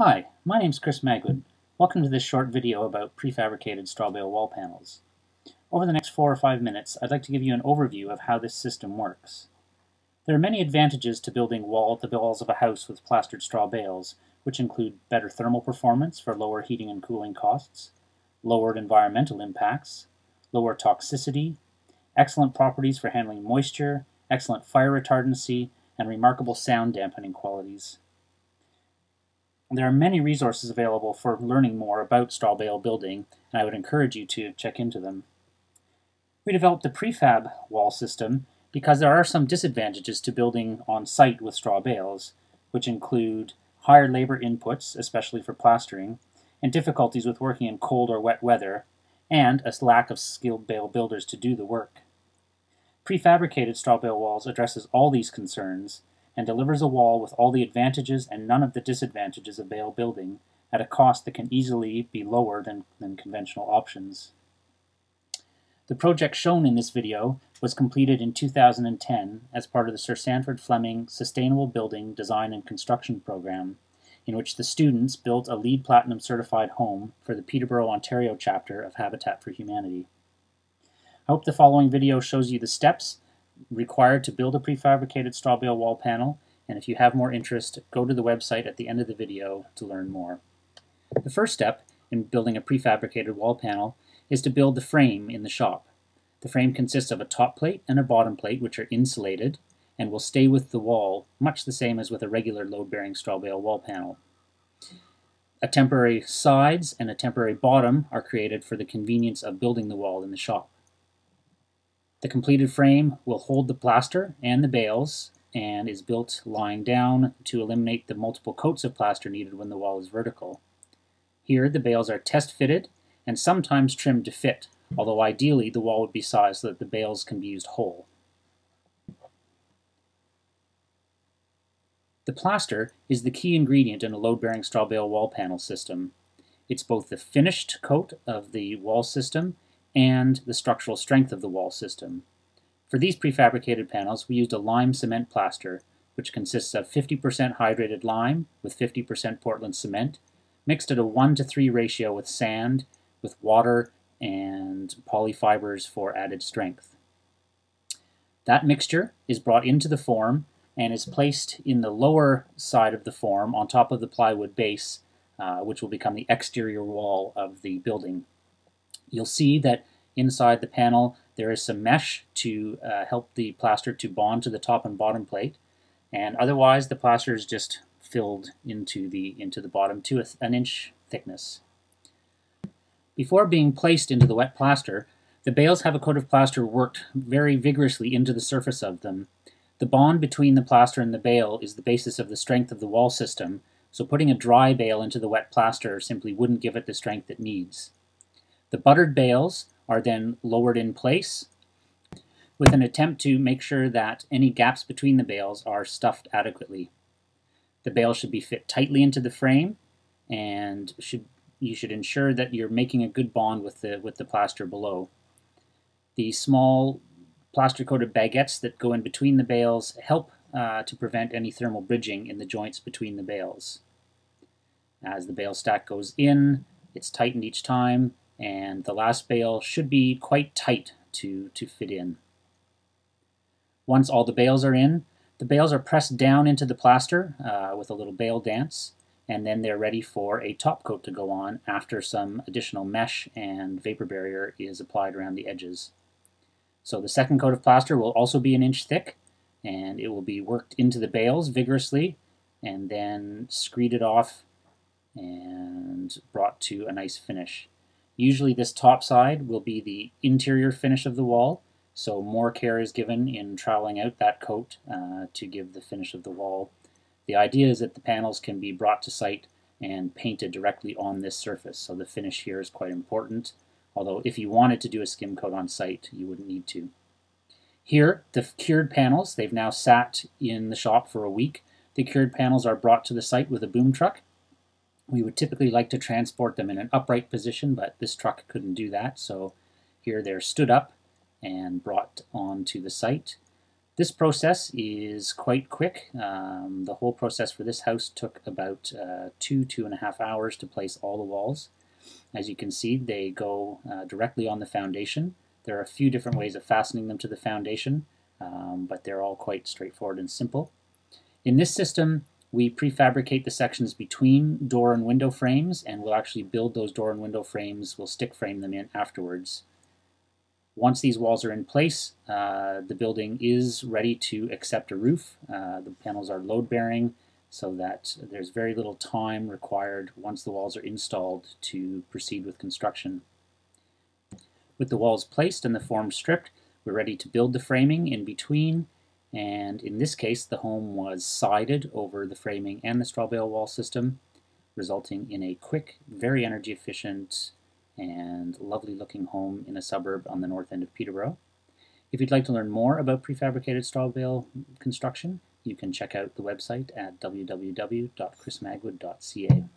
Hi, my name's Chris Magwood. Welcome to this short video about prefabricated straw bale wall panels. Over the next 4 or 5 minutes, I'd like to give you an overview of how this system works. There are many advantages to building the walls of a house with plastered straw bales, which include better thermal performance for lower heating and cooling costs, lowered environmental impacts, lower toxicity, excellent properties for handling moisture, excellent fire retardancy, and remarkable sound dampening qualities. There are many resources available for learning more about straw bale building, and I would encourage you to check into them. We developed the prefab wall system because there are some disadvantages to building on site with straw bales, which include higher labor inputs, especially for plastering, and difficulties with working in cold or wet weather, and a lack of skilled bale builders to do the work. Prefabricated straw bale walls addresses all these concerns and delivers a wall with all the advantages and none of the disadvantages of bale building at a cost that can easily be lower than conventional options. The project shown in this video was completed in 2010 as part of the Sir Sanford Fleming Sustainable Building Design and Construction Program, in which the students built a LEED Platinum Certified Home for the Peterborough, Ontario chapter of Habitat for Humanity. I hope the following video shows you the steps required to build a prefabricated straw bale wall panel, and if you have more interest, go to the website at the end of the video to learn more. The first step in building a prefabricated wall panel is to build the frame in the shop. The frame consists of a top plate and a bottom plate, which are insulated and will stay with the wall, much the same as with a regular load-bearing straw bale wall panel. A temporary sides and a temporary bottom are created for the convenience of building the wall in the shop. The completed frame will hold the plaster and the bales and is built lying down to eliminate the multiple coats of plaster needed when the wall is vertical. Here the bales are test fitted and sometimes trimmed to fit, although ideally the wall would be sized so that the bales can be used whole. The plaster is the key ingredient in a load-bearing straw bale wall panel system. It's both the finished coat of the wall system and the structural strength of the wall system. For these prefabricated panels, we used a lime cement plaster, which consists of 50% hydrated lime with 50% Portland cement, mixed at a 1:3 ratio with sand, with water, and polyfibers for added strength. That mixture is brought into the form and is placed in the lower side of the form on top of the plywood base, which will become the exterior wall of the building. You'll see that inside the panel there is some mesh to help the plaster to bond to the top and bottom plate, and otherwise the plaster is just filled into the bottom to an inch thickness. Before being placed into the wet plaster, the bales have a coat of plaster worked very vigorously into the surface of them. The bond between the plaster and the bale is the basis of the strength of the wall system, so putting a dry bale into the wet plaster simply wouldn't give it the strength it needs. The buttered bales are then lowered in place with an attempt to make sure that any gaps between the bales are stuffed adequately. The bale should be fit tightly into the frame, and you should ensure that you're making a good bond with the plaster below. The small plaster-coated baguettes that go in between the bales help to prevent any thermal bridging in the joints between the bales. As the bale stack goes in, it's tightened each time, and the last bale should be quite tight to fit in. Once all the bales are in, the bales are pressed down into the plaster with a little bale dance, and then they're ready for a top coat to go on after some additional mesh and vapor barrier is applied around the edges. So the second coat of plaster will also be an inch thick, and it will be worked into the bales vigorously and then screeded off and brought to a nice finish. Usually this top side will be the interior finish of the wall, so more care is given in troweling out that coat to give the finish of the wall. The idea is that the panels can be brought to site and painted directly on this surface, so the finish here is quite important, although if you wanted to do a skim coat on site, you wouldn't need to. Here, the cured panels, they've now sat in the shop for a week. The cured panels are brought to the site with a boom truck. We would typically like to transport them in an upright position, but this truck couldn't do that, so here they're stood up and brought onto the site. This process is quite quick. The whole process for this house took about 2.5 hours to place all the walls. As you can see, they go directly on the foundation. There are a few different ways of fastening them to the foundation, but they're all quite straightforward and simple. In this system, we prefabricate the sections between door and window frames, and we'll actually build those door and window frames. We'll stick frame them in afterwards. Once these walls are in place, the building is ready to accept a roof. The panels are load-bearing, so that there's very little time required once the walls are installed to proceed with construction. With the walls placed and the form stripped, we're ready to build the framing in between, and in this case the home was sided over the framing and the straw bale wall system, resulting in a quick, very energy efficient, and lovely looking home in a suburb on the north end of Peterborough. If you'd like to learn more about prefabricated straw bale construction, you can check out the website at www.chrismagwood.ca.